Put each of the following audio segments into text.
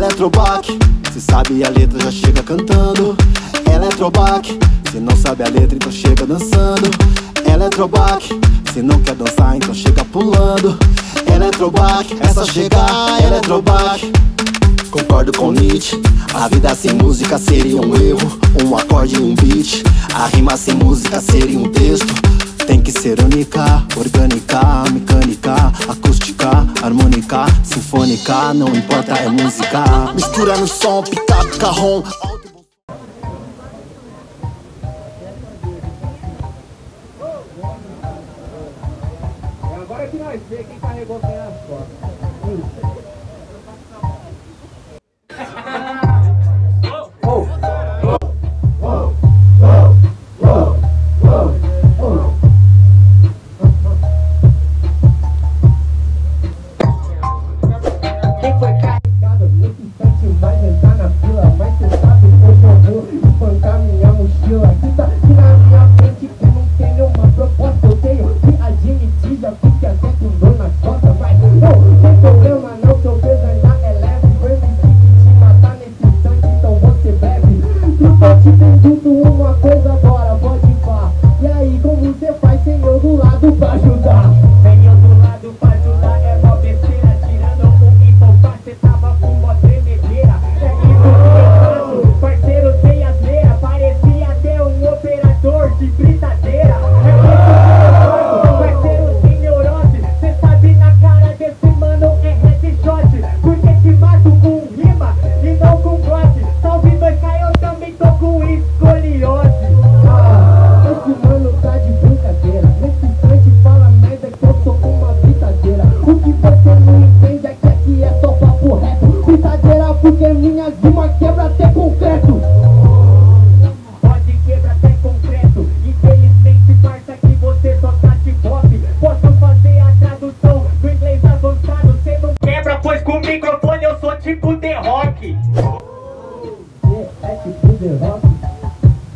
Eletrobaque, se sabe a letra já chega cantando. Eletrobaque, se não sabe a letra então chega dançando. Eletrobaque, se não quer dançar então chega pulando. Eletrobaque, é só chegar. Eletrobaque, concordo com Nietzsche, a vida sem música seria um erro. Um acorde e um beat, a rima sem música seria um texto. Tem que ser única, orgânica, mecânica, acústica, harmônica, sinfônica, não importa, é música. Mistura no som, pica, pica, rom. É agora que nós vê quem carregou quem é as costas.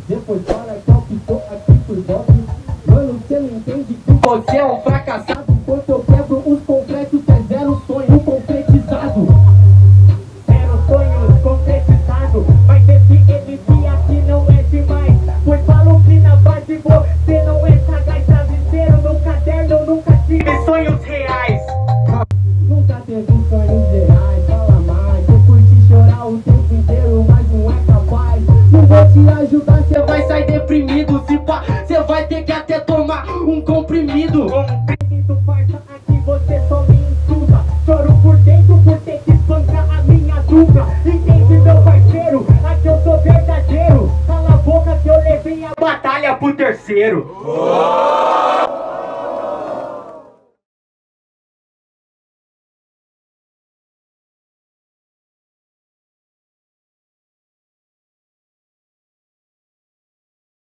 Depois fala que eu ficou aqui por golpe. Mano, você não entende que você é um fracassado. Enquanto eu quebro os concretos, é zero sonho concretizado. Zero sonho concretizado. Mas esse MC aqui não é demais. Pois falo que na base você não é sagaz. Travesseiro no caderno, eu nunca tive sonhos reais. Nunca teve sonhos reais, fala mais. Eu curti chorar o tempo inteiro, mas não é capaz. Não vou te ajudar. Deprimido, se pá, cê vai ter que até tomar um comprimido. Comprimido, parça, aqui você só me insulta. Choro por dentro por ter que espancar a minha dupla. Entende, meu parceiro? Aqui eu sou verdadeiro. Cala a boca que eu levei a batalha pro terceiro.